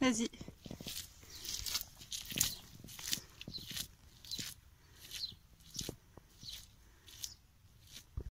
Vas-y.